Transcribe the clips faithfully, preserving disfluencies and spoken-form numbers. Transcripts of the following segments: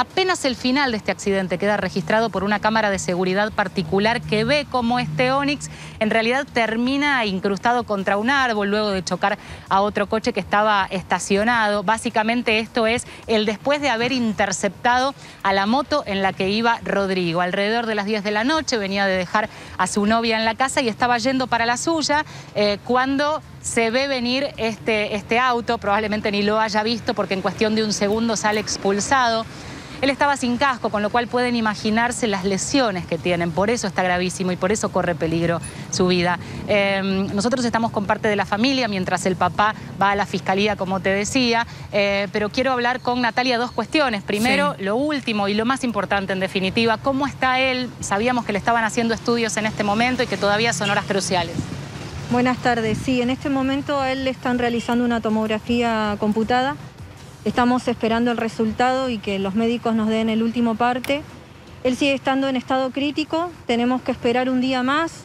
Apenas el final de este accidente queda registrado por una cámara de seguridad particular que ve cómo este Onix en realidad termina incrustado contra un árbol luego de chocar a otro coche que estaba estacionado. Básicamente esto es el después de haber interceptado a la moto en la que iba Rodrigo. Alrededor de las diez de la noche venía de dejar a su novia en la casa y estaba yendo para la suya eh, cuando se ve venir este, este auto, probablemente ni lo haya visto porque en cuestión de un segundo sale expulsado. Él estaba sin casco, con lo cual pueden imaginarse las lesiones que tienen. Por eso está gravísimo y por eso corre peligro su vida. Eh, nosotros estamos con parte de la familia mientras el papá va a la fiscalía, como te decía. Eh, pero quiero hablar con Natalia dos cuestiones. Primero, sí, lo último y lo más importante en definitiva. ¿Cómo está él? Sabíamos que le estaban haciendo estudios en este momento y que todavía son horas cruciales. Buenas tardes. Sí, en este momento a él le están realizando una tomografía computada. Estamos esperando el resultado y que los médicos nos den el último parte. Él sigue estando en estado crítico, tenemos que esperar un día más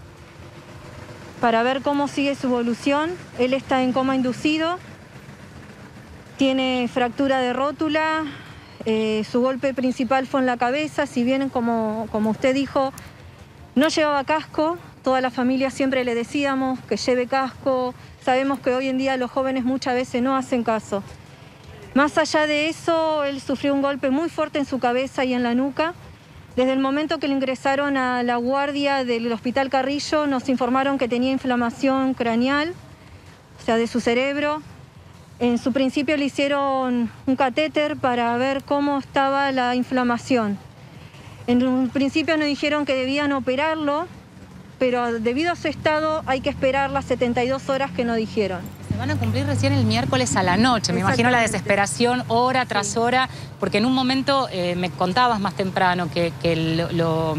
para ver cómo sigue su evolución. Él está en coma inducido, tiene fractura de rótula, eh, su golpe principal fue en la cabeza, si bien como, como usted dijo, no llevaba casco, toda la familia siempre le decíamos que lleve casco, sabemos que hoy en día los jóvenes muchas veces no hacen caso. Más allá de eso, él sufrió un golpe muy fuerte en su cabeza y en la nuca. Desde el momento que le ingresaron a la guardia del Hospital Carrillo, nos informaron que tenía inflamación craneal, o sea, de su cerebro. En su principio le hicieron un catéter para ver cómo estaba la inflamación. En un principio nos dijeron que debían operarlo, pero debido a su estado hay que esperar las setenta y dos horas que nos dijeron. Van a cumplir recién el miércoles a la noche. Me imagino la desesperación hora tras sí. hora, porque en un momento eh, me contabas más temprano que, que lo, lo,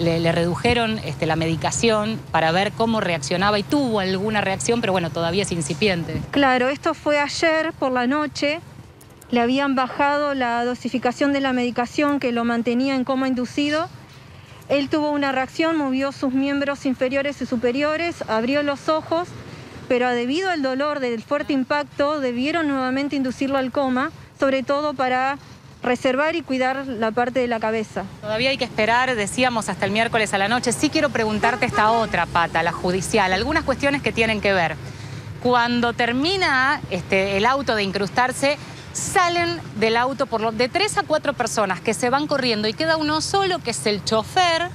le, le redujeron este, la medicación para ver cómo reaccionaba y tuvo alguna reacción, pero bueno, todavía es incipiente. Claro, esto fue ayer por la noche. Le habían bajado la dosificación de la medicación que lo mantenía en coma inducido. Él tuvo una reacción, movió sus miembros inferiores y superiores, abrió los ojos, pero debido al dolor del fuerte impacto debieron nuevamente inducirlo al coma, sobre todo para reservar y cuidar la parte de la cabeza. Todavía hay que esperar, decíamos, hasta el miércoles a la noche. Sí quiero preguntarte esta otra pata, la judicial, algunas cuestiones que tienen que ver. Cuando termina este, el auto de incrustarse, salen del auto por lo, de tres a cuatro personas que se van corriendo y queda uno solo, que es el chofer.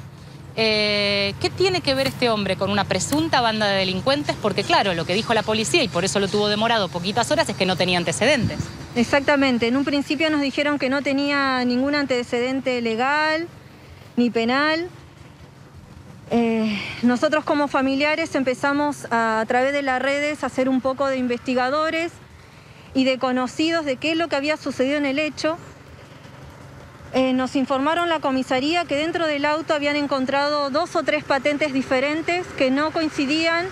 Eh, ¿Qué tiene que ver este hombre con una presunta banda de delincuentes? Porque claro, lo que dijo la policía, y por eso lo tuvo demorado poquitas horas, es que no tenía antecedentes. Exactamente, en un principio nos dijeron que no tenía ningún antecedente legal ni penal. Eh, nosotros como familiares empezamos a, a través de las redes a hacer un poco de investigadores y de conocidos de qué es lo que había sucedido en el hecho. Eh, nos informaron la comisaría que dentro del auto habían encontrado dos o tres patentes diferentes que no coincidían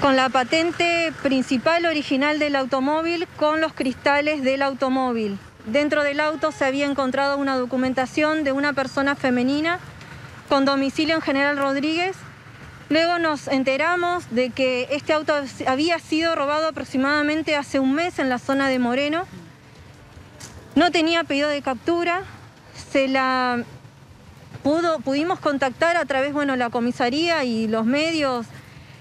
con la patente principal original del automóvil, con los cristales del automóvil. Dentro del auto se había encontrado una documentación de una persona femenina con domicilio en General Rodríguez. Luego nos enteramos de que este auto había sido robado aproximadamente hace un mes en la zona de Moreno. No tenía pedido de captura, se la pudo, pudimos contactar a través, bueno, la comisaría y los medios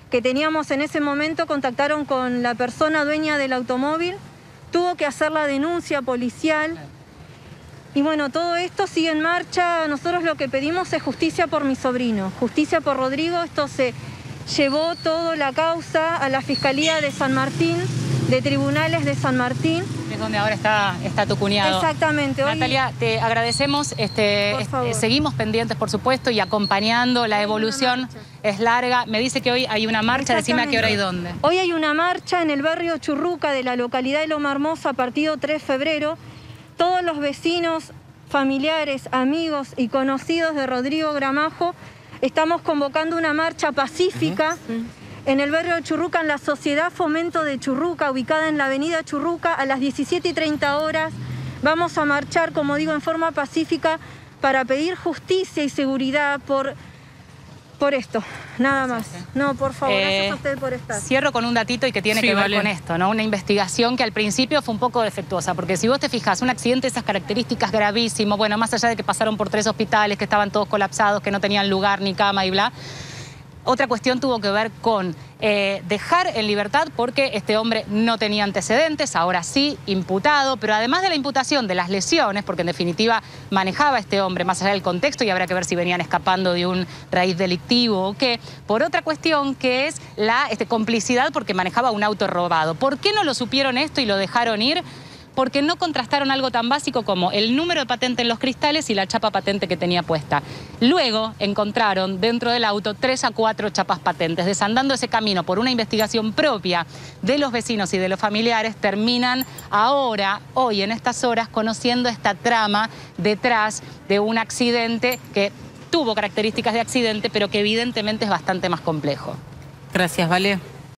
que teníamos en ese momento, contactaron con la persona dueña del automóvil, tuvo que hacer la denuncia policial y bueno, todo esto sigue en marcha. Nosotros lo que pedimos es justicia por mi sobrino, justicia por Rodrigo. Esto se llevó toda la causa a la Fiscalía de San Martín, de Tribunales de San Martín. Es donde ahora está, está tu cuñado. Exactamente. Hoy... Natalia, te agradecemos. Este, este, seguimos pendientes, por supuesto, y acompañando. La evolución es larga. Me dice que hoy hay una marcha. Decime a qué hora y dónde. Hoy hay una marcha en el barrio Churruca de la localidad de Loma Hermosa, partido tres de febrero. Todos los vecinos, familiares, amigos y conocidos de Rodrigo Gramajo estamos convocando una marcha pacífica. Uh-huh. Sí. En el barrio de Churruca, en la Sociedad Fomento de Churruca, ubicada en la avenida Churruca, a las diecisiete y treinta horas vamos a marchar, como digo, en forma pacífica para pedir justicia y seguridad por por esto, nada más. No, por favor, eh, gracias a usted por estar. Cierro con un datito y que tiene sí, que ver vale. con esto, ¿no? Una investigación que al principio fue un poco defectuosa, porque si vos te fijas, un accidente de esas características gravísimo, bueno, más allá de que pasaron por tres hospitales, que estaban todos colapsados, que no tenían lugar ni cama y bla... Otra cuestión tuvo que ver con eh, dejar en libertad porque este hombre no tenía antecedentes, ahora sí, imputado, pero además de la imputación de las lesiones, porque en definitiva manejaba este hombre, más allá del contexto, y habrá que ver si venían escapando de un raíz delictivo o qué, por otra cuestión que es la este, complicidad porque manejaba un auto robado. ¿Por qué no lo supieron esto y lo dejaron ir? Porque no contrastaron algo tan básico como el número de patente en los cristales y la chapa patente que tenía puesta. Luego encontraron dentro del auto tres a cuatro chapas patentes. Desandando ese camino por una investigación propia de los vecinos y de los familiares, terminan ahora, hoy en estas horas, conociendo esta trama detrás de un accidente que tuvo características de accidente, pero que evidentemente es bastante más complejo. Gracias, Vale.